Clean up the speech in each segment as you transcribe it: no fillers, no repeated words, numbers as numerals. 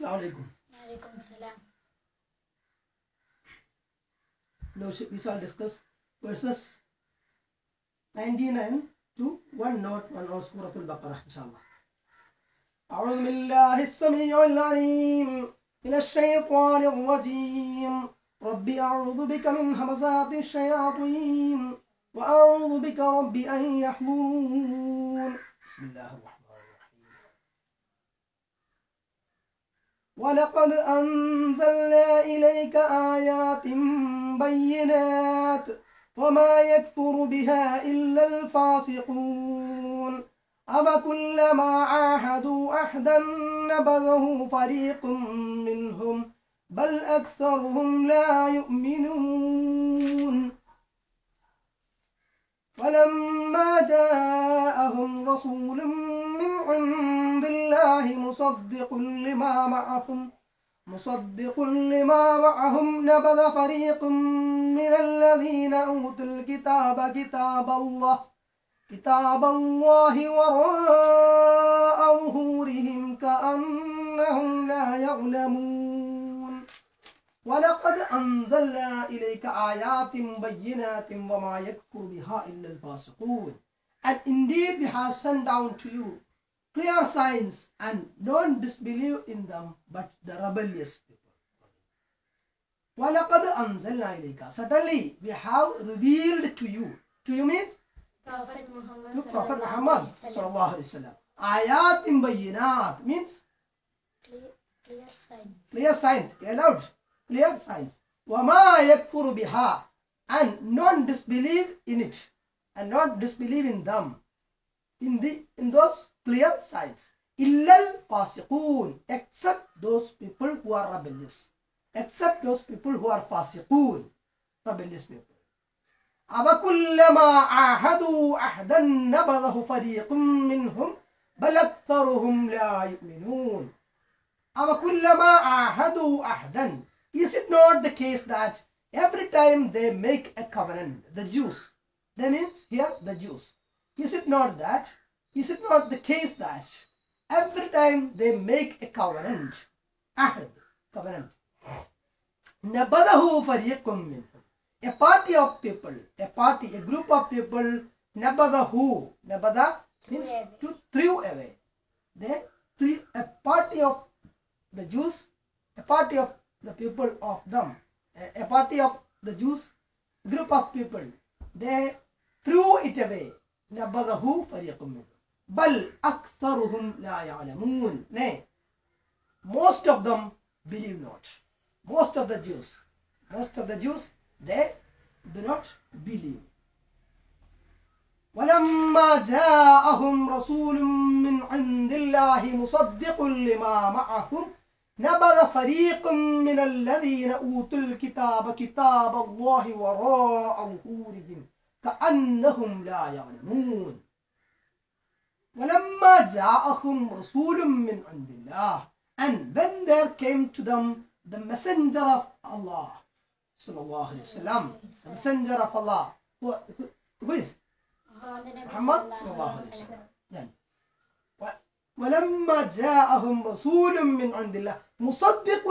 السلام عليكم. وعليكم السلام. Now we shall discuss verses 99 to 101 of Surah Al-Baqarah, inshallah. أعوذ بالله السميع العليم من الشيطان الرجيم رب أعوذ بك من همزات الشياطين وأعوذ بك رب أن يحضرون بسم الله الرحمن الرحيم ولقد أنزلنا إليك آيات بينات وما يكفر بها إلا الفاسقون أفكلما عاهدوا عهدا نبذه فريق منهم بل أكثرهم لا يؤمنون ولما جاءهم رسول من عند الله مصدق لما معهم نبذ فريق من الذين أوتوا الكتاب كتاب الله وراء ظهورهم كأنهم لا يعلمون ولقد أنزلنا إليك آيات بينات وما يكفر بها إلا الفاسقون. And indeed we have sent down to you clear signs and don't disbelieve in them but the rebellious people. وَلَقَدْ أَنزَلْنَا إِلَيْكَ Certainly we have revealed to you. To you means? Prophet Muhammad sallallahu alayhi wa sallam. Ayat in bayinat means? Clear signs. Clear signs. Allowed. Clear signs. وَمَا يَكْفُرُ بِهَا And not disbelieve in it. And not disbelieve in them. In those clear signs. إِلَّا الْفَاسِقُونَ Except those people who are rebellious. Except those people who are fasiqun. Rebellious people. أَوَكُلَّمَا عَاهَدُوا عَهْدًا نَبَذَهُ فَرِيقٌ مِّنْهُمْ بَلْ أَكْثَرُهُمْ لَا يُؤْمِنُونَ أَوَكُلَّمَا عَاهَدُوا عَهْدًا Is it not the case that every time they make a covenant, the Jews, that means here the Jews, is it not the case that every time they make a covenant, ahd, covenant, نَبَذَهُ فَرِيقٌ مِّنْهُمْ A party of people, a group of people, Nabada means to throw away. They threw a party of the Jews, a party of the people of them, a party of the Jews, group of people, they threw it away. Nabadahu fariqum. Bal aktharuhum la ya'lamun. Nay, most of them believe not. Most of the Jews. They do not believe. وَلَمَّا جَاءَهُمْ رَسُولٌ مِّنْ عِنْدِ اللَّهِ مُصَدِّقٌ لِمَا مَعَهُمْ نَبَذَ فَرِيقٌ مِّنَ الَّذِينَ أُوتُوا الْكِتَابَ كِتَابَ اللَّهِ وَرَاءَ ظُهُورِهِمْ كَأَنَّهُمْ لَا يَعْلَمُونَ وَلَمَّا جَاءَهُمْ رَسُولٌ مِّنْ عِنْدِ اللَّهِ And when there came to them the messenger of Allah, Sallallahu Alaihi Wasallam, the messenger of Allah, who is? Muhammad Sallallahu Alaihi Wasallam. Then, وَلَمَّا جَاءَهُمْ رَسُولٌ مِّنْ عِنْدِ اللَّهِ مُصَدِّقٌ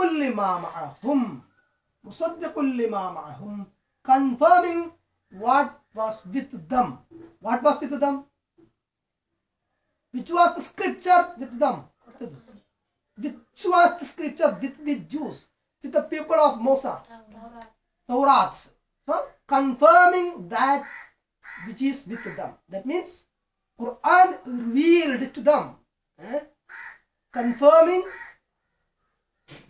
لِمَا مَعَهُمْ confirming what was with them, which was the scripture with the Jews, with the people of Musa. Tawrat. So, confirming that which is with them. That means, Quran revealed to them. Confirming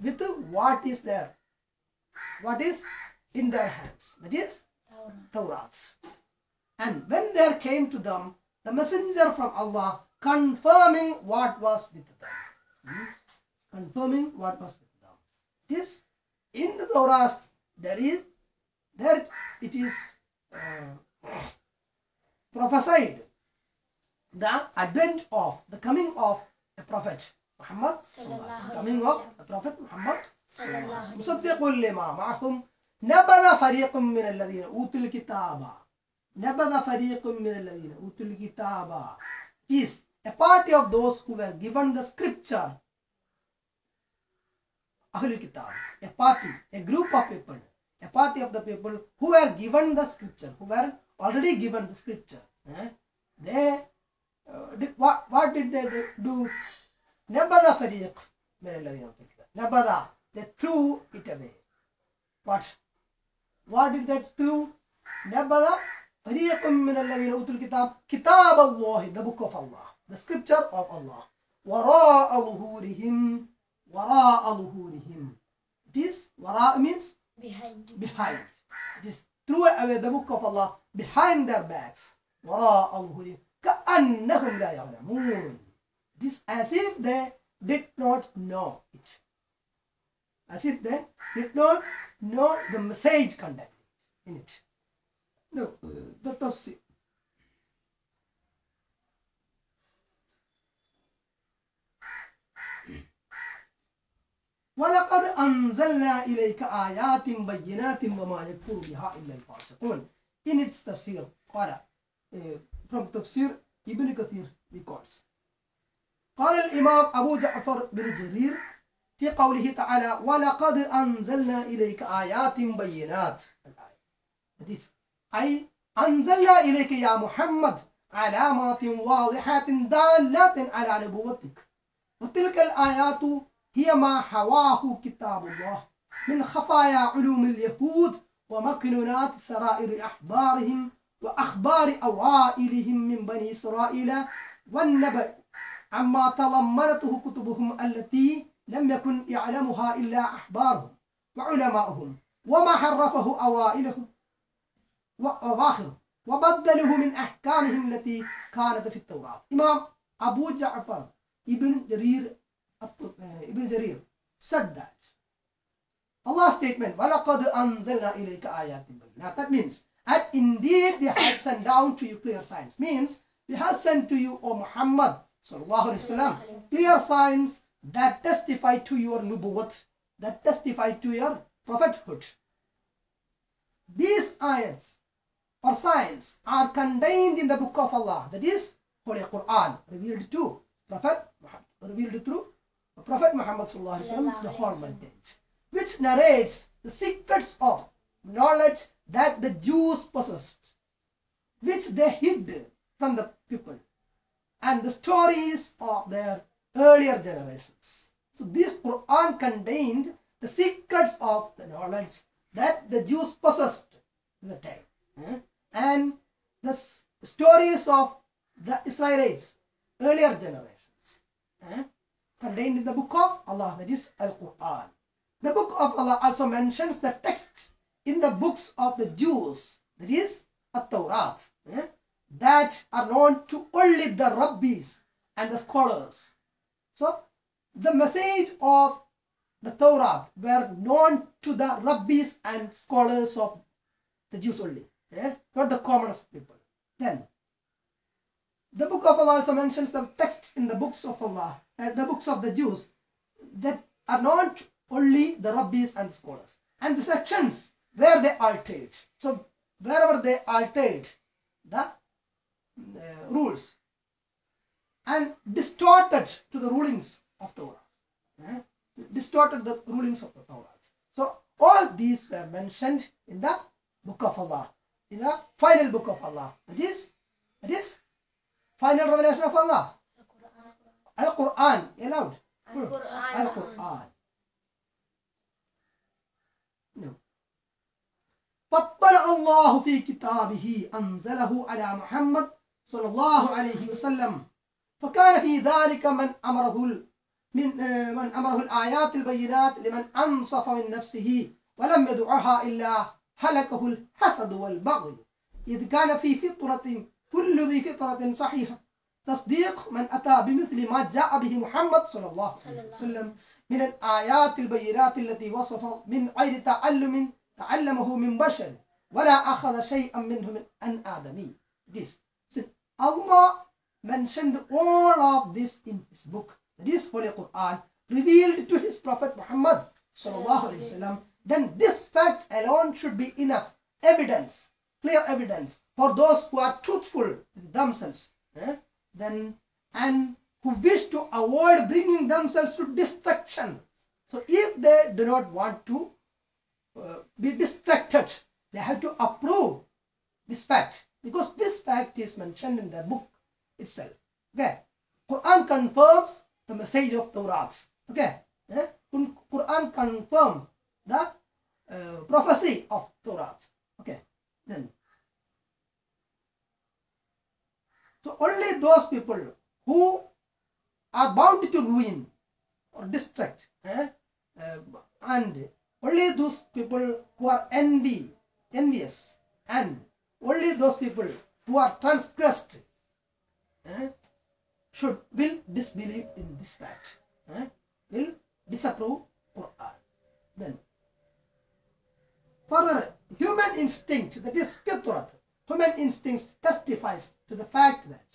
with what is there. What is in their hands. That is, Tawrat. And when there came to them, the messenger from Allah confirming what was with them. Confirming what was with them. This, in the Tawrat, it is prophesied the advent of the coming of a prophet Muhammad sallallahu coming of a prophet Muhammad sallallahu musaddiqul lima ma'ahum nabadha fariqun min alladhina utul kitaba is a party of those who were given the scripture Ahlul Kitab, a party, a group of people, a party of the people who were given the scripture, who were already given the scripture. They, what did they do? Nabada Fariq, Nabada, they threw it away. What did they do? Nabada Fariqum min alladhina utul kitab, kitab Allah, the book of Allah, the scripture of Allah. Wara al-hurihim, wara al-hurihim. This wara means behind. Behind. This threw away the book of Allah behind their backs. Wara al-hurihim. Ka'annahum la ya'lamun. This as if they did not know it. As if they did not know the message contained in it. No, the tafsir. وَلَقَدْ أَنزَلْنَا إِلَيْكَ آيَاتٍ بَيِّنَاتٍ وَمَا يَكْفُرُ بِهَا إِلَّا الْفَاسِقُونَ. In its tafsir, قال from tafsir Ibn Kathir records. قال الإمام أبو جعفر بن جرير في قوله تعالى وَلَقَدْ أَنزَلْنَا إِلَيْكَ آيَاتٍ بَيِّنَاتٍ. That is, أي أنزلنا إليك يا محمد علامات واضحات دالات على نبوتك وتلك الآيات هي ما حواه كتاب الله من خفايا علوم اليهود ومكنونات سرائر أحبارهم وأخبار أوائلهم من بني إسرائيل والنبأ عما تضمنته كتبهم التي لم يكن يعلمها إلا أحبارهم وعلماؤهم وما حرفه أوائلهم وآخره وبدله من أحكامهم التي كانت في التوراة. Imam Abu Ja'far Ibn Jarir said that Allah's statement وَلَقَدْ أَنزَلْنَا إِلَيْكَ آيَاتٍ بَيِّنَاتٍ. That means, and indeed we have sent down to you clear signs. Means we have sent to you, O Muhammad sallallahu alaihi wasallam, clear signs that testify to your nubuwwat, that testify to your prophethood. These ayats or signs are contained in the book of Allah, that is Holy Quran, revealed to Prophet Muhammad, revealed through Prophet Muhammad sallallahu alaihi wasallam, the Hormantech, which narrates the secrets of knowledge that the Jews possessed, which they hid from the people, and the stories of their earlier generations. So this Quran contained the secrets of the knowledge that the Jews possessed in the time, and the stories of the Israelites, earlier generations, contained in the book of Allah, that is Al-Quran. The book of Allah also mentions the text in the books of the Jews, that is At-Tawrat, that are known to only the rabbis and the scholars. So the message of the Torah were known to the rabbis and scholars of the Jews only, not the common people. Then, the book of Allah also mentions the text in the books of Allah, the books of the Jews, that are known to only the rabbis and the scholars. And the sections where they altered. So, wherever they altered the rules and distorted to the rulings of Torah. Distorted the rulings of the Torah. So all these were mentioned in the book of Allah, in the final book of Allah. That is final revelation of Allah. Al-Quran. Allowed. Al-Quran. No. فَطَّلَعَ اللَّهُ فِي كِتَابِهِ أَنْزَلَهُ عَلَى مُحَمَّدٍ صلى الله عليه وسلم فكان في ذلك من أمره الآيات البينات لمن أنصف من نفسه ولم يدعها إلا هلكه الحسد والبغي إذ كان في فطرة كل ذي فطرة صحيحة تصديق من أتى بمثل ما جاء به محمد صلى الله عليه وسلم من الآيات البينات التي وصف من غير تعلم تعلمه من بشر ولا أخذ شيئا منه من أن آدمي. This Allah mentioned all of this in his book, this Holy Quran, revealed to his Prophet Muhammad sallallahu alaihi wasallam. Then this fact alone should be enough evidence, clear evidence, for those who are truthful with themselves, and who wish to avoid bringing themselves to destruction, So if they do not want to be distracted, they have to approve this fact, because this fact is mentioned in the book itself. Okay, Quran confirms the message of Torah. Okay, Quran confirms the prophecy of Torah. Okay, then so only those people who are bound to ruin or distract, and only those people who are envious, and only those people who are transgressed will disbelieve in this fact, will disapprove Quran. Then further, human instinct, that is fitrat, human instinct testifies to the fact that,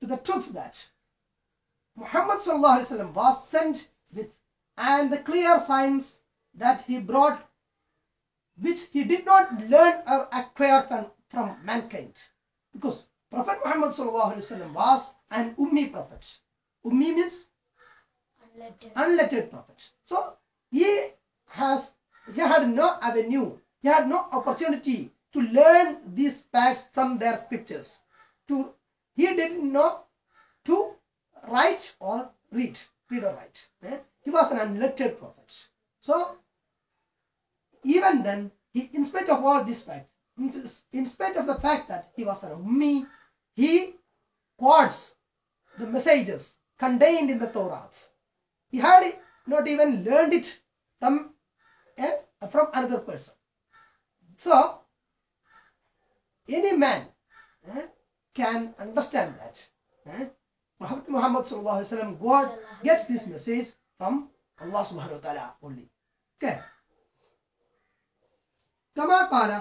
to the truth that Muhammad sallallahu alaihi wasallam was sent with, and the clear signs that he brought, which he did not learn or acquire from mankind. Because Prophet Muhammad sallallahu alaihi wasallam was an ummi prophet. Ummi means unlettered prophet. So he had no avenue, he had no opportunity to learn these facts from their scriptures. He didn't know to write or read or write. He was an unlettered prophet. So even then, in spite of all these facts, in spite of the fact that he was an ummi, he quotes the messages contained in the Torah. He had not even learned it from another person. So any man can understand that Prophet Muhammad sallallahu alaihi wasallam, God gets this message from Allah subhanahu wa ta'ala only. Okay. كما قال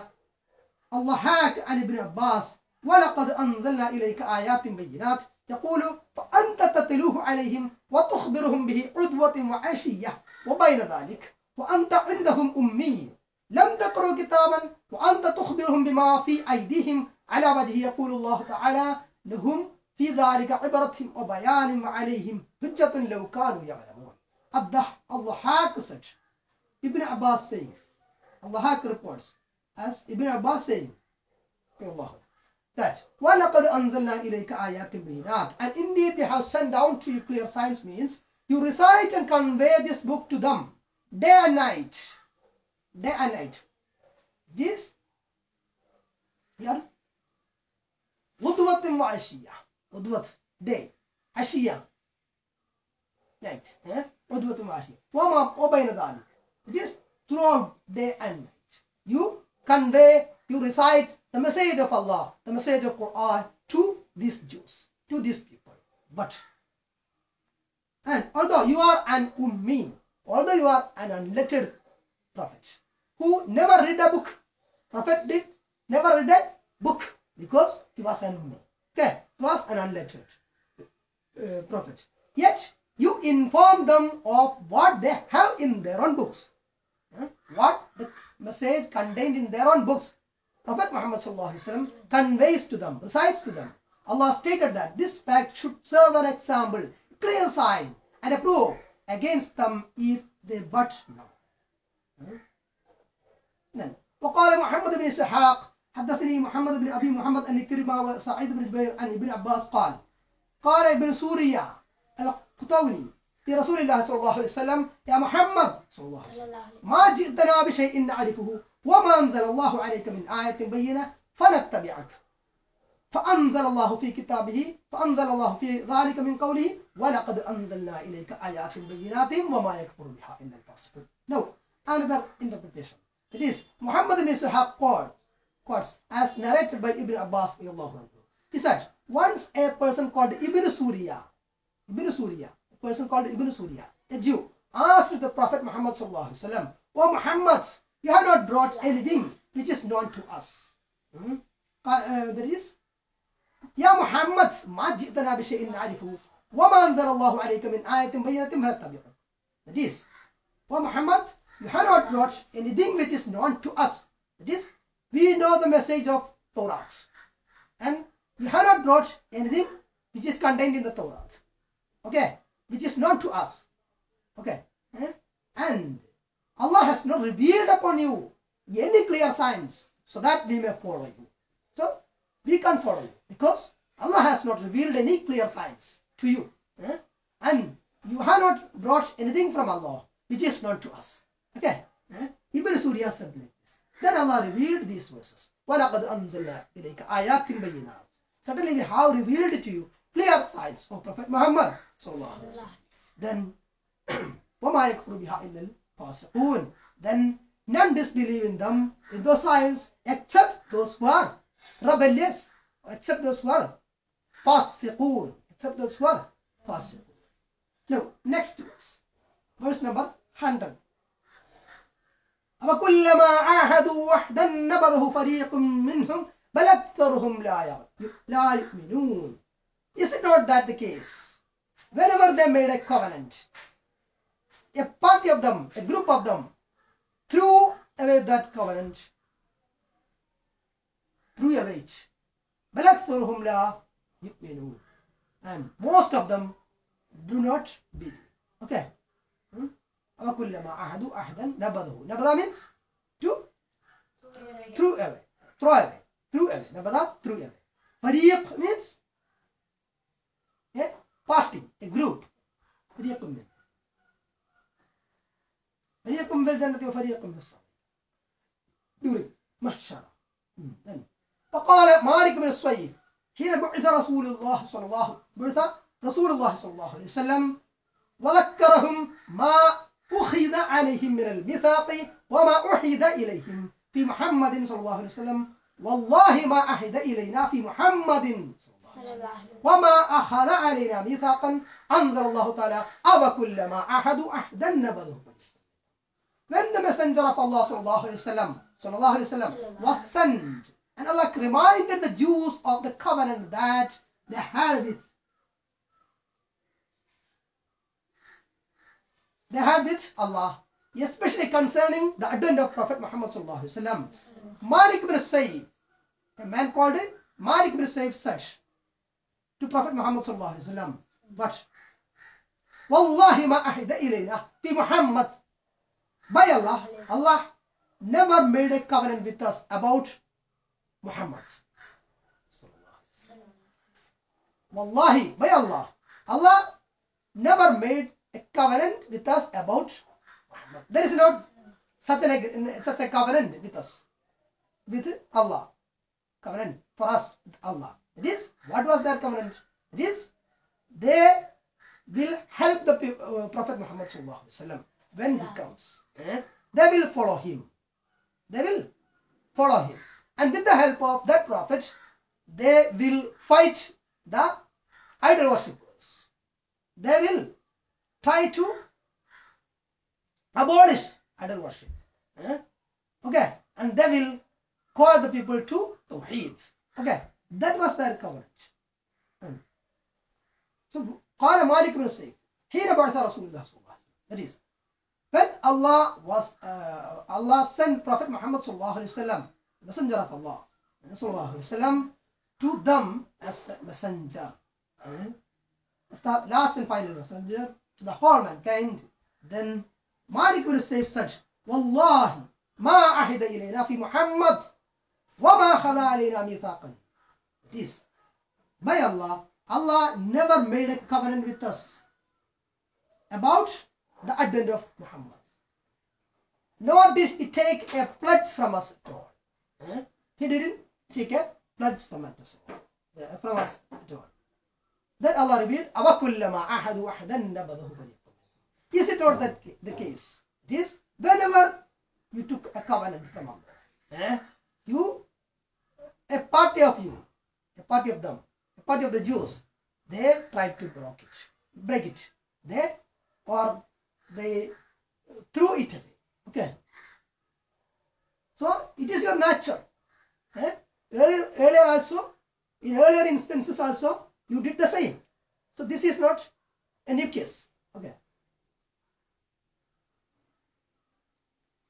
الله حاك عن ابن عباس ولقد أنزلنا إليك آيات بينات يقول فأنت تتلوه عليهم وتخبرهم به عدوة وعشية وبين ذلك وأنت عندهم أمي لم تقروا كتابا وأنت تخبرهم بما في أيديهم على وجه يقول الله تعالى لهم في ذلك عبرتهم وبيان وعليهم حجة لو كانوا يعلمون. Al-Dhahaq said, Ibn Abbas saying, Al-Dhahaq reports as Ibn Abbas saying that وَلَقَدْ أَنزَلْنَا إِلَيْكَ آيَاتٍ بَيِّنَاتٍ, and indeed we have sent down to you clear signs, means you recite and convey this book to them day and night. Day and night. This here غُدْوَةٍ وَعَشِيَّةٍ, غُدْوَةٍ day, عَشِيَّةٍ night. It is throughout day and night. You convey, you recite the message of Allah, the message of Quran to these Jews, to these people. But, and although you are an ummi, although you are an unlettered prophet, who never read a book, prophet did never read a book, because he was an ummi. Okay, he was an unlettered prophet. Yet, you inform them of what they have in their own books. What the message contained in their own books, Prophet Muhammad sallallahu alaihi wasallam conveys to them, recites to them. Allah stated that this fact should serve an example, clear sign, and a proof against them if they but know. Then, وقال محمد بن إسحاق حدثني محمد بن أبي محمد أن كريمة وسعيد بن جبير أن ابن عباس قال ابن سوريا قطوني في رسول الله صلى الله عليه وسلم يا محمد صلى الله عليه وسلم ما جئتنا بشيء نعرفه وما أنزل الله عليك من آية بينة فنتبعك فأنزل الله في كتابه فأنزل الله في ذلك من قوله ولقد أنزلنا إليك آيات بينات وما يكفر بها إلا الفاسقون. Now another interpretation, that is Muhammad ibn Ishaq quotes as narrated by Ibn Abbas. He said once a person called Ibn Suriya, a Jew, asked the Prophet Muhammad sallallahu alaihi wasallam, "O Muhammad, you have not brought anything which is known to us." That is, "Ya Muhammad, ma jitana bi shay'in na'rifuhu, wa ma anzala Allahu alayka min ayatin bayyinatin fattabi'uha." That is, "O Muhammad, you have not brought anything which is known to us." That is, we know the message of Torah, and you have not brought anything which is contained in the Torah. Okay, which is known to us. Okay, And Allah has not revealed upon you any clear signs so that we may follow you. So we can't follow you because Allah has not revealed any clear signs to you. And you have not brought anything from Allah which is known to us. Okay? Ibn Suriya said like this. Then Allah revealed these verses. Certainly we have revealed to you clear signs of Prophet Muhammad. Then none disbelieve in them, in those signs, except those who are rebellious, except those who are fasiqun, except those who are fasiqun. Now, next verse, verse number 100. وَكُلَّمَا عَاهَدُوا وَحْدًا نَبَذَهُ فَرِيقٌ مِّنْهُمْ بَلْ أَكْثَرُهُمْ لَا يُؤْمِنُونَ. Is it not that the case? Whenever they made a covenant, a party of them, a group of them, threw away that covenant, threw away it. بَلَكْثُرْهُمْ لَا يُؤْمِنُونَ. And most of them do not believe. Okay? وَكُلَّمَا عَهَدُوا أَحْدًا نَبَذَهُ. Nabada means to throw away. Throw away. Throw away. Nabada, throw away. Fariq means a party, a group. Fariq means. فريقكم في الجنة وفريقكم في الصلاة. دوري محشر. فقال مالك بن الصويف حين بعث رسول الله صلى الله عليه وسلم وذكرهم ما أخذ عليهم من الميثاق وما أحيد إليهم في محمد صلى الله عليه وسلم. والله ما أحيد إلينا في محمد صلى الله عليه وسلم وما أخذ علينا ميثاقا أنزل الله تعالى أَوَكُلَّمَا عَاهَدُوا أَحْدًا نَبَذَهُ. When the messenger of Allah sallallahu alayhi wa sallam was sent, and Allah reminded the Jews of the covenant that they had with Allah, especially concerning the advent of Prophet Muhammad sallallahu alayhi wa sallam. Malik Bursay, a man called it Malik Bursay, said to Prophet Muhammad sallallahu alayhi wa sallam, but Wallahi ma ahida ilayna fi Muhammad. By Allah, Allah never made a covenant with us about Muhammad. Wallahi, by Allah, Allah never made a covenant with us about Muhammad. There is not such a covenant with us, with Allah. Covenant for us with Allah. It is, what was their covenant? It is, they will help the Prophet Muhammad sallallahu alaihi wasallam when he comes. They will follow him. They will follow him. And with the help of that prophet, they will fight the idol worshippers. They will try to abolish idol worship. Okay? And they will call the people to Tawheed. Okay? That was their covenant. So, قال مالك بن الصيف حين بعث رسول الله صلى الله عليه وسلم. That is, when Allah sent Prophet Muhammad sallallahu alaihi wasallam, messenger of Allah sallallahu alaihi wasallam, to them as messenger, last and final messenger to the whole mankind. Then Malik will say such, Wallahi ma ahida ilayna fi Muhammad wa ma khala alayna mithaqan. This, by Allah, Allah never made a covenant with us about the advent of Muhammad, nor did he take a pledge from us at all. He didn't take a pledge from us at all. Then Allah revealed, أَوَكُلَّمَا عَاهَدُوا وَحْدًا نَبَذَهُ فَرِيقٌ. Is it not that the case? It is, whenever you took a covenant from Allah, a party of them, a party of the Jews, they tried to break it. They threw it away. Okay. So it is your nature. In earlier instances also, you did the same. So this is not a new case. Okay.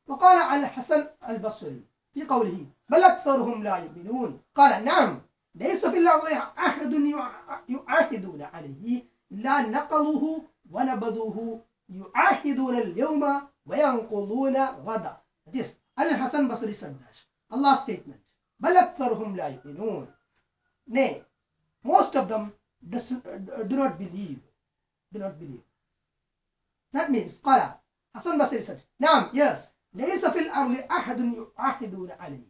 وقال على الحسن البصري في قوله بل أكثرهم لا يؤمنون قال نعم ليس في الله أحد يعاهدون عليه لا نقضوه ونبذوه يعاهدون اليوم وَيَنْقُلُونَ غَدًا. That is, Al-Hasan Basri said that. Allah's statement. بَلْ أَكْثَرُهُمْ لَا يُؤْمِنُونَ. Nay, most of them do not believe. Do not believe. That means, قَالَ Hasan Basri said, نعم, yes, لَيْسَ فِي الْأَرْضِ أَحَدٌ يُعَاهِدُونَ عَلَيْهِ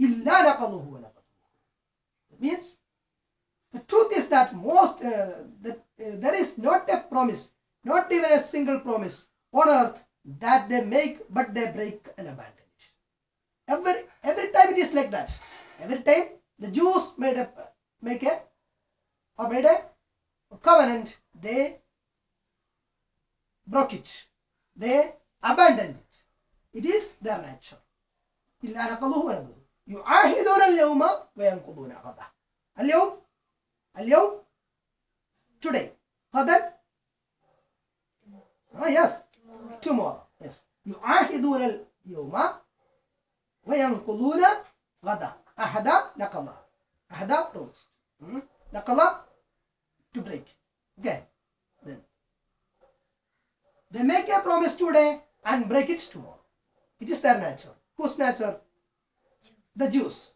إِلَّا نَقَضُوهُ وَنَقَضُوهُ. That means, the truth is that there is not a promise, not even a single promise on earth that they make, but they break and abandon it. Every time it is like that. Every time the Jews made a covenant, they broke it. They abandoned it. It is their nature. يعاهدون اليوم وينقضون عهده. اليوم today. غدا yes. Tomorrow. Yes. يعاهدون اليوم وينقضون غدا. أحدا نقض. أحدا promised. نقض to break. Okay. Then they make a promise today and break it tomorrow. It is their nature. Whose nature? The Jews.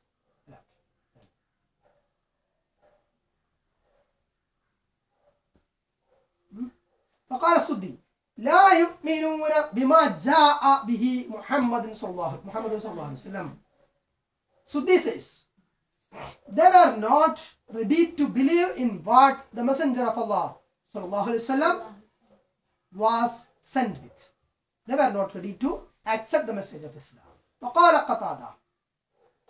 فقال السدي لا يؤمنون بما جاء به محمد صلى الله عليه وسلم. Suddi says, they were not ready to believe in what the Messenger of Allah صلى الله عليه وسلم was sent with. They were not ready to accept the message of Islam. فقال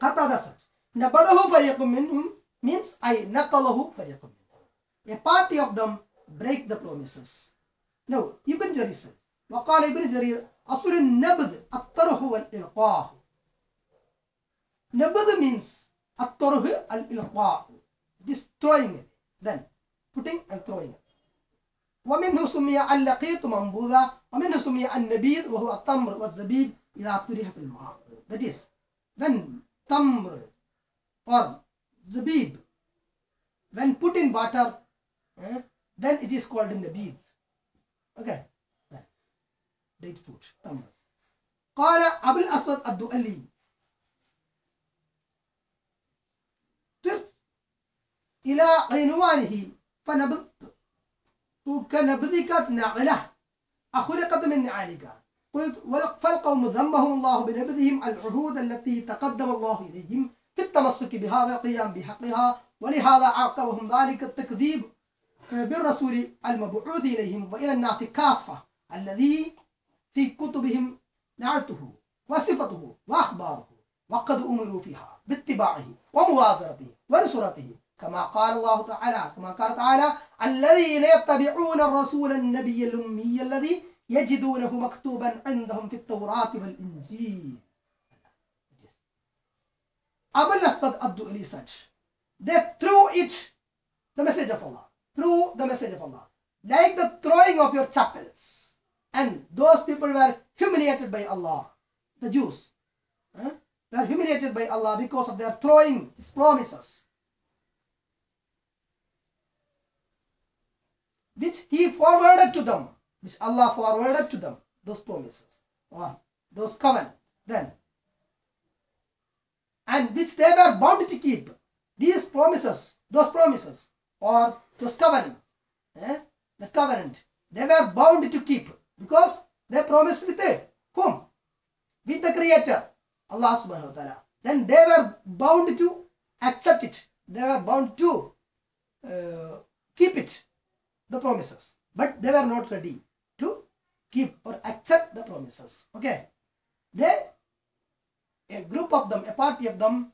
Qatada said, نَبَلَهُ فَيَقُمْ مِنْهُمْ means I نَقَلَهُ فَيَقُمْ مِنْهُمْ. A party of them break the promises. Now, Ibn Jarir said, وَقَالَ Ibn Jarir أَصُلُ النَّبْذِ الطَّرْهُ وَالْإِلْقَاهُ. Nabd means الطَّرْهُ al-ilqah. It is throwing it. Then, putting and throwing it. وَمِنْهُ سُمِّيَ الْلَقِيطُ مَنْبُوذًا وَمِنْهُ سُمِّيَ النَّبِيذُ وَهُوَ التَّمْرُ وَالزَّبِيبُ إِذَا طُرِحَ فِي الْمَاءِ. That is, when tamr or zabib, when put in water, then it is called in the bead. Okay. Date fruit. Tamr. Qala Abu al-Aswad al-Du'ali. Tirth ila عنوانه فنبضت وكنبذك نعله أخلقت من نعالك. قلت فالقوم ذمهم الله بنبذهم العهود التي تقدم الله إليهم في التمسك بها والقيام بحقها ولهذا عاقبهم ذلك التكذيب بالرسول المبعوث إليهم وإلى الناس كافة الذي في كتبهم نعته وصفته وأخباره وقد أمروا فيها باتباعه ومواظرته ونصرته كما قال تعالى الذين يتبعون الرسول النبي الأمي الذي يجدونه مكتوبا عندهم في التوراة والإنجيل. Abu al-Aswad al-Du'ali said, they threw it, the message of Allah, through the message of Allah, like the throwing of your chapels. And those people were humiliated by Allah. The Jews were humiliated by Allah because of their throwing His promises, which He forwarded to them. Which Allah forwarded to them, those promises, or those covenants, then, and which they were bound to keep. These promises, those promises, or those covenants, the covenant, they were bound to keep because they promised with whom? With the Creator, Allah subhanahu wa ta'ala. Then they were bound to accept it. They were bound to keep it, the promises. But they were not ready to keep or accept the promises. Okay, a party of them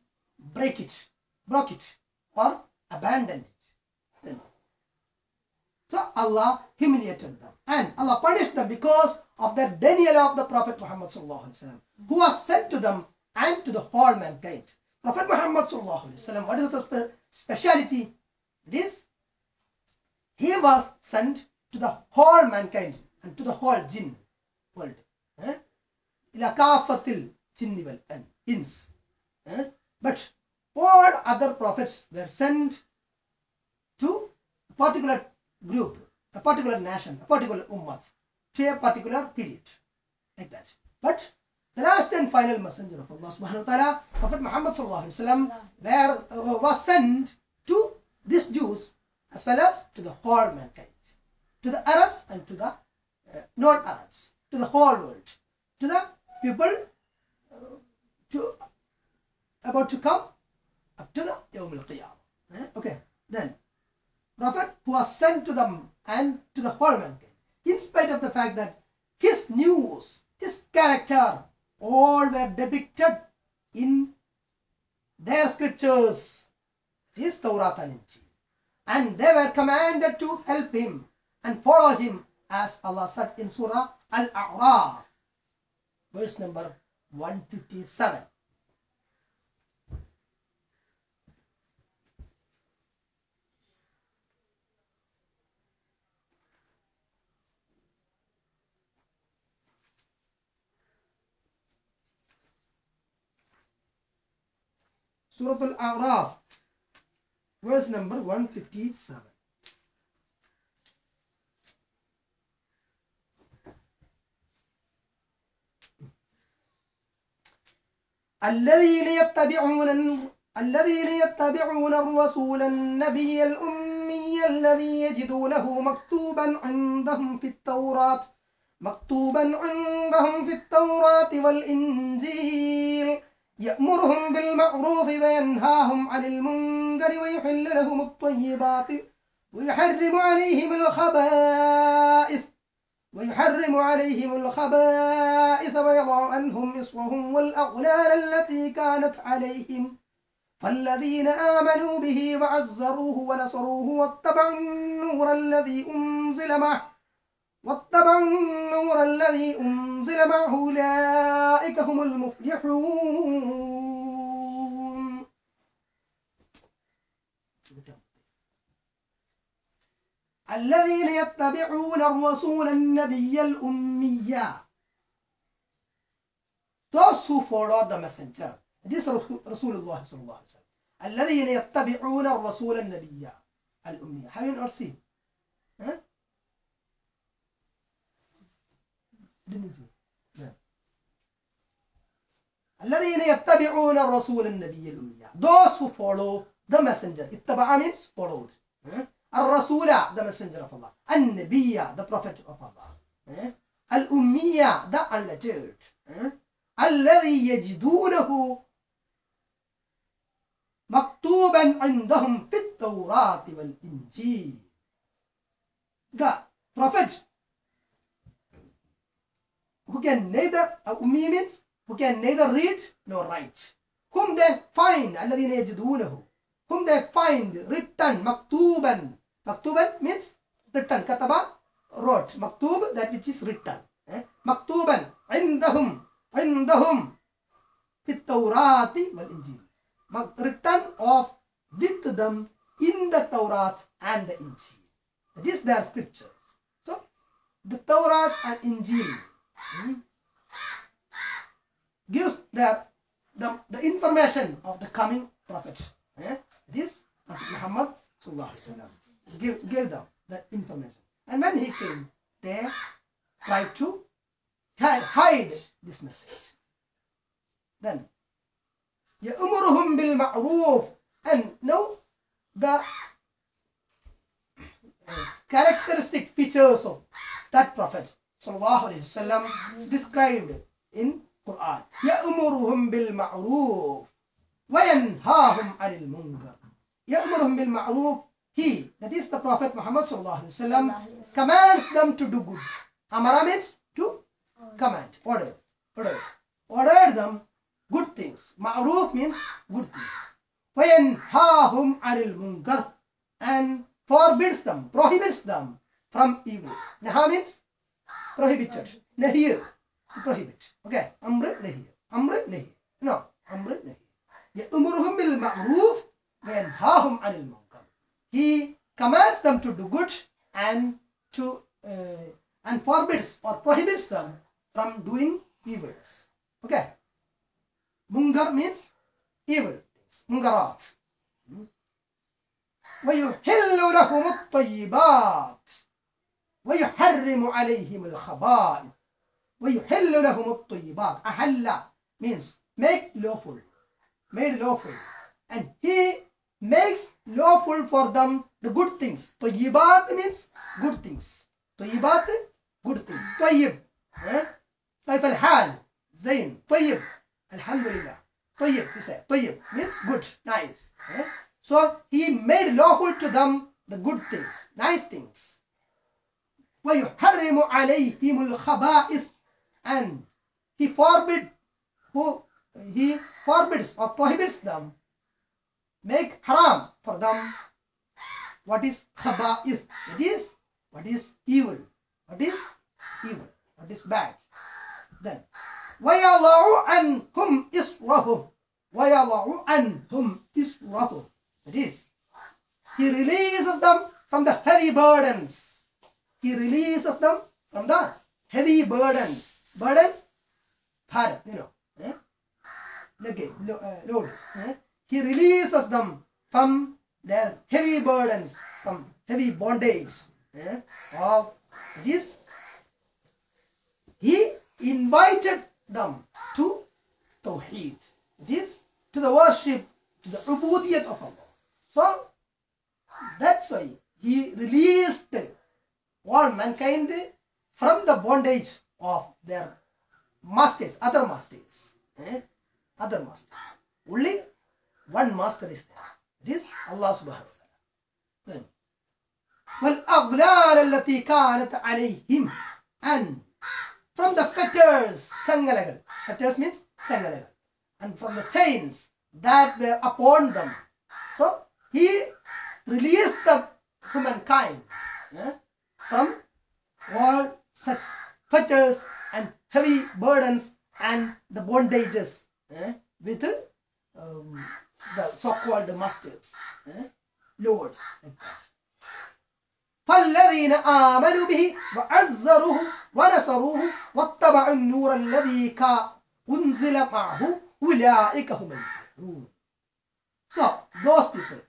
broke it or abandoned it. So Allah humiliated them and Allah punished them because of the denial of the Prophet Muhammad sallallahu alaihi wasallam, who was sent to them and to the whole mankind. Prophet Muhammad sallallahu alaihi wasallam, what is the speciality? It is, he was sent to the whole mankind and to the whole jinn world. But all other prophets were sent to a particular group, a particular nation, a particular ummah, to a particular period. like that. But the last and final messenger of Allah subhanahu wa ta'ala, Prophet Muhammad sallallahu alaihi wasallam, was sent to these Jews as well as to the whole mankind, to the Arabs and to the non-Arabs, to the whole world, to the people about to come up to the Yawm al-Qiyamah. Okay, then Prophet who was sent to them and to the whole mankind, in spite of the fact that his news, his character, all were depicted in their scriptures, his Torah and Injil, and they were commanded to help him and follow him, as Allah said in Surah Al-A'raf, verse number 157. Surah Al-A'raf, verse number 157. الَّذِينَ يَتَّبِعُونَ الرَّسُولَ النَّبِيَّ الْأُمِّيَّ الَّذِي يَجِدُونَهُ مَكْتُوبًا عِندَهُمْ فِي التَّوْرَاةِ وَالْإِنْجِيلِ يأمرهم بالمعروف وينهاهم عن المنكر ويحل لهم الطيبات ويحرم عليهم الخبائث ويضع عنهم إصرهم والأغلال التي كانت عليهم فالذين آمنوا به وعزروه ونصروه واتبعوا النور الذي أنزل معه أولئك هم المفلحون. الذين يتبعون الرسول النبي الأمية, those who follow the messenger, this Rasulullah sallallahu alaihi wasallam. الذين يتبعون الرسول النبي الأمية. Have you not seen? Huh? الذين يتبعون الرسول النبي الأمي, those who follow the messenger. اتبع means followed. الرسول, the messenger of Allah. النبي, the prophet of Allah. الأمية, the unlettered. الذي يجدونه مكتوبا عندهم في التوراة والإنجيل. The prophet who can neither, ummi means who can neither read nor write, whom they find written, maktuban means written, kataba wrote, maktub that which is written, maktuban indahum fit Taurati wal Injil, written of with them in the Taurat and the Injil. That is their scriptures. So the Taurat and Injil gives the information of the coming prophet. This Prophet Muhammad sallallahu alaihi wasallam gave them that information, and when he came, they tried to hide this message. Then يأمرهم بالمعروف, and now the characteristic features of that prophet sallallahu alayhi wa sallam is described in Quran. يَأْمُرُهُمْ بِالْمَعْرُوفِ وَيَنْهَاهُمْ عَنِ الْمُنْكَرِ. يَأْمُرُهُمْ بِالْمَعْرُوفِ, he, that is the Prophet Muhammad sallallahu alayhi wa sallam, commands them to do good. Amara means to command, order them good things. Ma'ruf means good things. وَيَنْهَاهُمْ عَنِ الْمُنْكَرِ, and forbids them, prohibits them from evil. Naha means prohibited. Nahir, prohibit. Okay, amr nahir. No, amr nahir. Ya'muruhum bil ma'ruf wa yanhahum 'anil munkar. He commands them to do good and to and forbids or prohibits them from doing evils. Okay, munkar means evil things, munkarat. Wa yuhillu lahum at-tayyibat وَيُحَرِّمُ عَلَيْهِمُ الْخَبَائِثِ وَيُحِلُّ لَهُمُ الطَّيِّبَاتِ. أَحَلَّ means make lawful, made lawful, and he makes lawful for them the good things. Tayyibat means good things. Tayyibat, good things. Tayyib, كيف الحال؟ زين. طيب الحمد لله. طيب he said. طيب means good, nice. So he made lawful to them the good things, nice things. وَيُحَرِّمُ عَلَيْهِمُ الْخَبَائِثِ, and he forbids or prohibits them, make haram for them. What is khaba'ith? It is what is evil, what is evil, what is bad. Then وَيَضَعُ عَنْهُمْ إِصْرَهُمْ, وَيَضَعُ عَنْهُمْ إِصْرَهُمْ, it is he releases them from the heavy burdens. He releases them from the heavy burdens. Burden, bharat, you know, load. He releases them from their heavy burdens, from heavy bondage. Of this, he invited them to Tawheed, this to the worship, to the ubudiyat of Allah. So that's why he released all mankind from the bondage of their masters, other masters. Other masters. Only one master is there. It is Allah subhanahu wa ta'ala. وَالْأَغْلَالَ الَّتِي كَانَتْ عَلَيْهِمْ, and from the fetters, sangalagal. Fetters means sangalagal. And from the chains that were upon them. So, he released the humankind from all such fetters and heavy burdens and the bondages with the so-called masters, lords. فَالَّذِينَ آمَنُوا بِهِ وَعَزَّرُوهُ وَنَصَرُوهُ وَاتَّبَعُوا النُّورَ الَّذِي أُنْزِلَ مَعَهُ أُولَٰئِكَ هُمُ الْمُفْلِحُونَ. So, those people.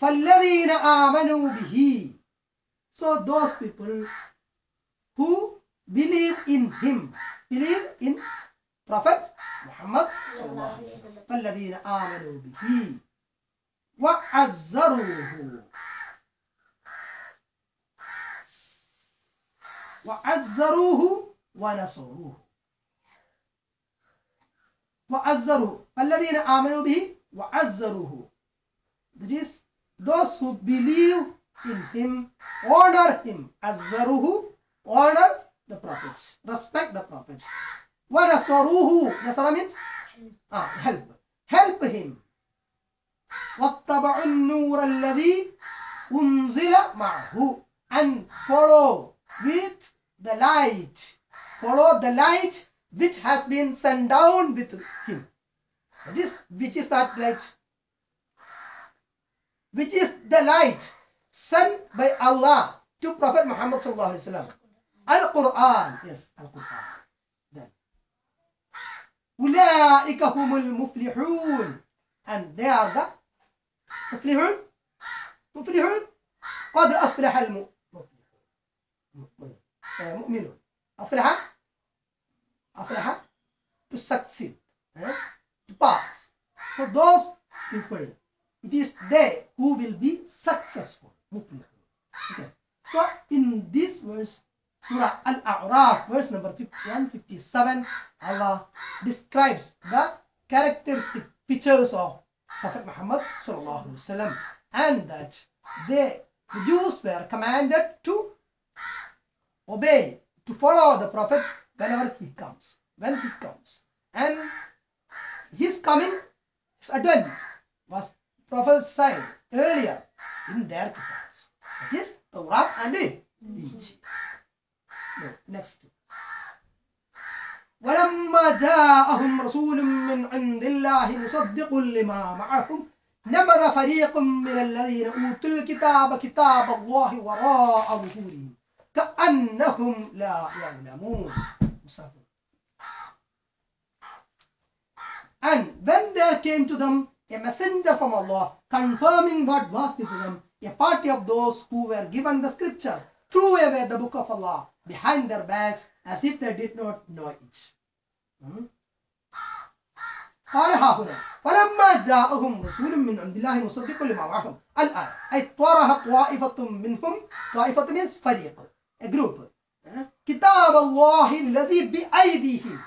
فَالَّذِينَ آمَنُوا بِهِ, so those people who believe in him, believe in Prophet Muhammad sallallahu alaihi wasallam. فَالَّذِينَ آمَنُوا بِهِ وَعَزَّرُوهُ, وَنَصَرُوهُ. وَعَزَّرُوهُ, فَالَّذِينَ آمَنُوا بِهِ وَعَزَّرُوهُ, that is those who believe in him, honor him. Azzaruhu, honor the prophets, respect the prophets. Wa nasaruhu, nasara means help, help him. Wattaba'u an-nur alladhi unzila ma'ahu, and follow with the light, follow the light which has been sent down with him. This, which is that light? Which is the light sent by Allah to Prophet Muhammad sallallahu alaihi wasallam. Al-Quran, yes, Al-Quran. Then, ulaika humul muflihun, and they are the muflihun. Muflihun, qad aflaha al-mu'minun. Mu'minun, aflaha, aflaha, to succeed, to pass. So those people, it is they who will be successful. Okay. So in this verse, Surah Al-A'raf, verse number 157, Allah describes the characteristic features of Prophet Muhammad sallallahu alaihi wasallam, and that the Jews were commanded to obey, to follow the Prophet whenever he comes, when he comes. And his coming, his advent, was prophesied earlier in their kitabs. That is Torah and Injil. No, next. وَلَمَّا جَاءَهُمْ رَسُولٌ مِّنْ عِنْدِ اللَّهِ مُصَدِّقٌ لِمَا مَعَهُمْ نَبَذَ فَرِيقٌ مِّنَ الَّذِينَ أُوتُوا الْكِتَابَ كِتَابَ اللَّهِ وَرَاءَ ظُهُورِهِمْ كَأَنَّهُمْ لَا يَعْلَمُونَ. And when there came to them a messenger from Allah, confirming what was before them, a party of those who were given the scripture threw away the book of Allah behind their backs as if they did not know it. قال ها هنا فلما جاءهم رسول من عند الله مصدق لما معهم الآن أي طرح طائفة منهم طائفة من فريق a group كتاب الله الذي بأيديهم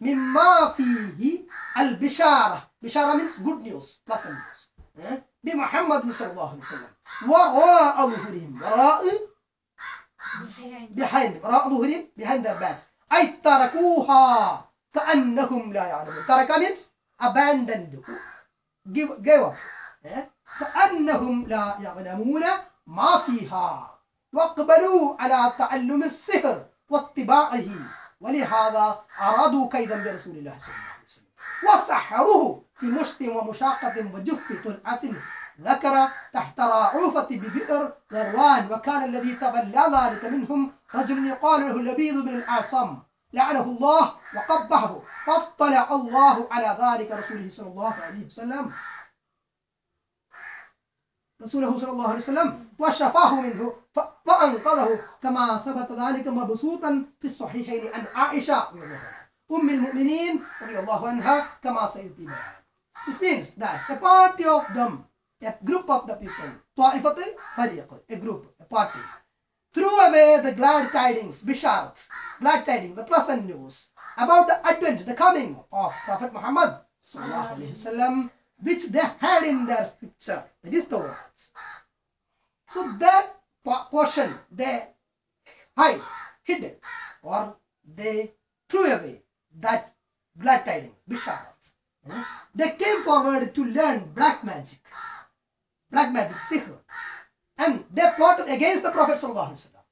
مما فيه البشارة بشارة means good news pleasant news بمحمد صلى الله عليه وسلم وراء ظهورهم وراء behind وراء ظهورهم behind their backs أي تركوها كأنهم لا يعلمون تركها means abandoned gave up كأنهم لا يعلمون ما فيها واقبلوا على تعلم السحر واتباعه ولهذا أرادوا كيدا برسول الله صلى الله عليه وسلم وسحروه في مشت ومشاقة وجف طلعة ذكر تحت رعوفة ببئر ذروان وكان الذي تولى ذلك منهم رجل يقال له لبيد بن الأعسم لعنه الله وقبحه فاطلع الله على ذلك رسوله صلى الله عليه وسلم وشفاه منه فأنقذه كما ثبت ذلك مبسوطا في الصحيحين عن عائشة أم المؤمنين رضي الله عنها كما سيأتي بيان. This means that a party of them, a group of the people, طائفة فريق, a group, a party, threw away the glad tidings, bishara, glad tidings, the pleasant news about the advent, the coming of Prophet Muhammad sallallahu alaihi wasallam, which they had in their scripture, that is the word. So that portion they hid or they threw away that glad tidings, bishara. They came forward to learn black magic, sihr. And they plotted against the Prophet sallallahu alaihi wasallam.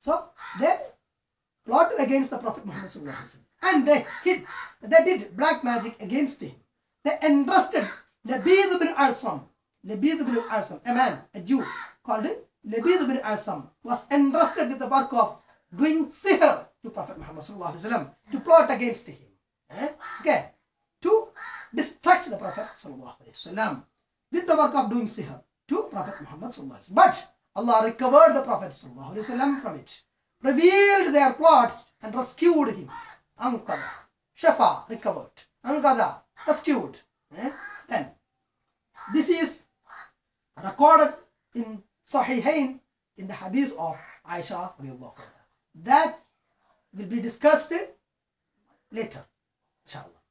So they plotted against the Prophet Muhammad sallallahu alaihi wasallam. And they hid, they did black magic against him. They entrusted Labid ibn al-A'sam, a man, a Jew called Labid ibn al-A'sam, was entrusted with the work of doing sihr to Prophet Muhammad sallallahu alaihi wasallam, to plot against him, okay, to distract the Prophet sallallahu alaihi wasallam with the work of doing sihr to Prophet Muhammad sallallahu alaihi wasallam. But Allah recovered the Prophet sallallahu alaihi wasallam from it, revealed their plot and rescued him. Anqadha, Shafa, recovered. Anqadha, rescued. Then this is recorded in Sahihain in the hadith of Aisha that will be discussed later inshallah,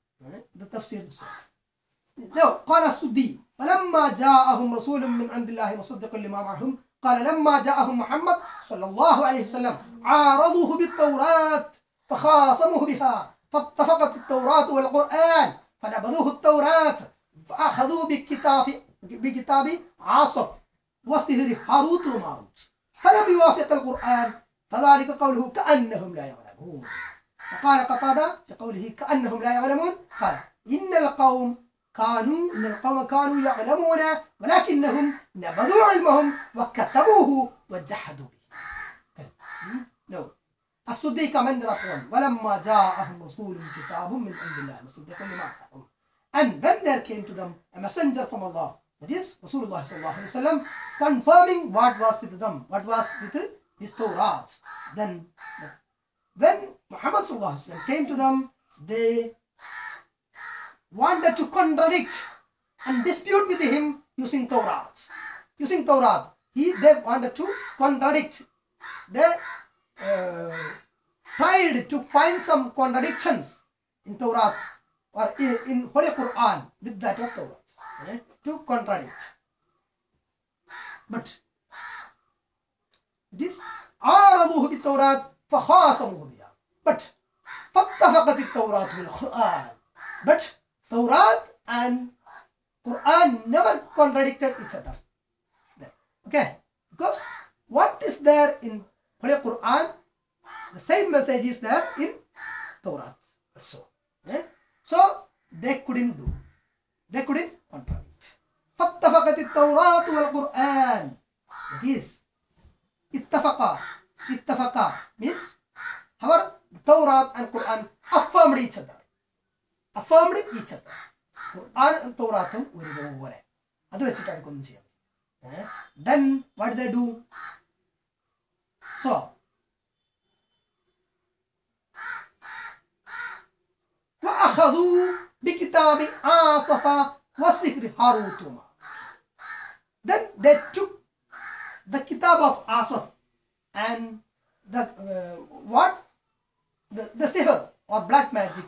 the tafsir itself. Now قال السدي فلما جاءهم رسول من عند الله مصدق لما معهم قال لما جاءهم محمد صلى الله عليه وسلم عارضوه بالتوراة فخاصموه بها فاتفقت التوراة والقرآن فنبذوه التوراة فأخذوا بكتاب عصف وسهر هاروت وماروت فلم يوافق القرآن فذلك قوله كأنهم لا يعلمون. وقال قطادة في قوله كأنهم لا يعلمون قال إن القوم كانوا يعلمون ولكنهم نبذوا علمهم وكتبوه وجحدوا به. No. As-Sudi commented upon وَلَمَّا جَاءَهُمْ رَسُولٌ كِتَابٌ مِنْ عِنْدِ اللَّهِ مُصَدِّقٌ لِمَا مَعَهُمْ. And when there came to them a messenger from Allah, that is Rasulullah sallallahu alaihi wasallam, confirming what was with them, what was with his Torah. Then when Muhammad sallallahu alaihi wasallam came to them, they wanted to contradict and dispute with him using Torah. They wanted to contradict. They tried to find some contradictions in Torah or in Holy Quran with that of Torah, to contradict. But this عَارَضُوهُ بِالتَّوْرَاتِ فَخَاصَمُوهُ بِهَا but فَاتَّفَقَتِ التَّوْرَاتُ وَالْقُرْآنِ. But Torah and Quran never contradicted each other. Okay? Because what is there in Holy Quran, the same message is there in Torah also. So they couldn't do. They couldn't contradict. فَاتَّفَقَتِ التَّوْرَاتُ وَالْقُرْآنِ. That is, ittafaqa means our Torah and Quran affirmed each other. Quran and Torah are over. Then what did they do? الصاد. وأخذوا بكتاب آصف وسحر هاروت. Then they took the Kitab of Asaf and the the sihr or black magic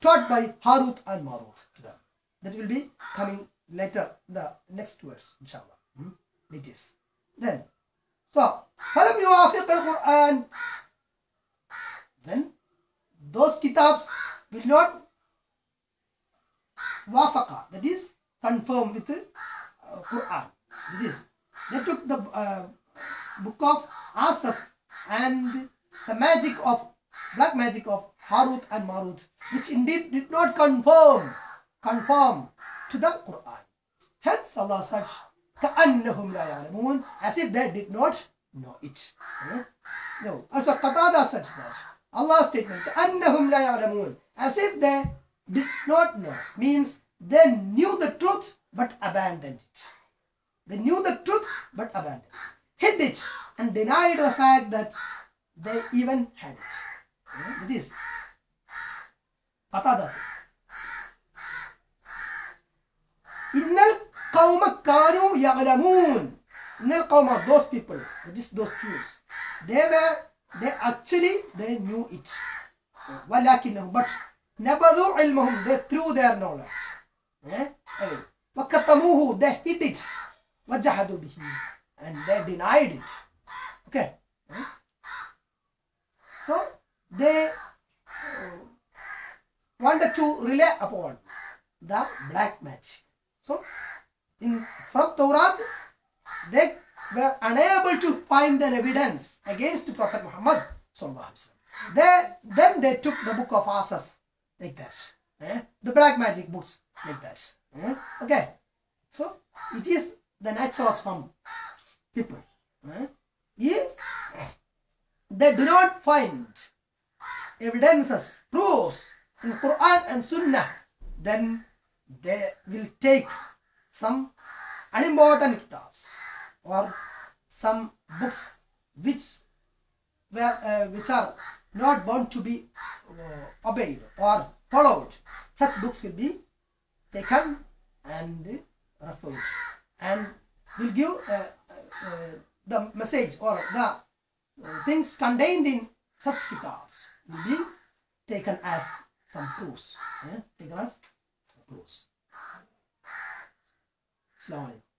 taught by Harut and Marut to them. That will be coming later, the next verse, inshallah. Details. Then, so فَلَمْ يُوَافِقْ الْقُرْآنِ. Then those kitabs will not wafaqa, that is confirm with the Quran. It is. They took the book of Asaf and the magic of black magic of Harut and Marut, which indeed did not conform to the Quran. Hence Allah said, كَأَنَّهُمْ لَا يَعْلَمُونَ, as if they did not know it. No. Also Qatada said that. Allah's statement, كَأَنَّهُمْ لَا يَعْلَمُونَ, as if they did not know, means they knew the truth but abandoned it. They knew the truth but abandoned it, hid it and denied the fact that they even had it. That is Qatada says, إِنَّ الْقَوْمَ كَانُوا يَعْلَمُونَ. Innal qawma, those people, that is those Jews, they knew it. وَلَكِنَّهُمْ, but نَبَذُوا عِلْمَهُمْ, they threw their knowledge. وَكَتَمُوهُ, they hid it. وَجَحَدُوا بِهِ, and they denied it. Okay. So they wanted to rely upon the black magic. So from Torah, they were unable to find an evidence against Prophet Muhammad sallallahu alaihi wasallam. Then they took the book of Asaf like that, the black magic books like that. Okay, so it is the nature of some people. If they do not find evidences, proofs in Quran and Sunnah, then they will take some unimportant kitabs or some books which are not bound to be obeyed or followed. Such books will be taken and referred and will give the message, or the things contained in such kitabs will be taken as some proofs. Taken as proofs. Slowly.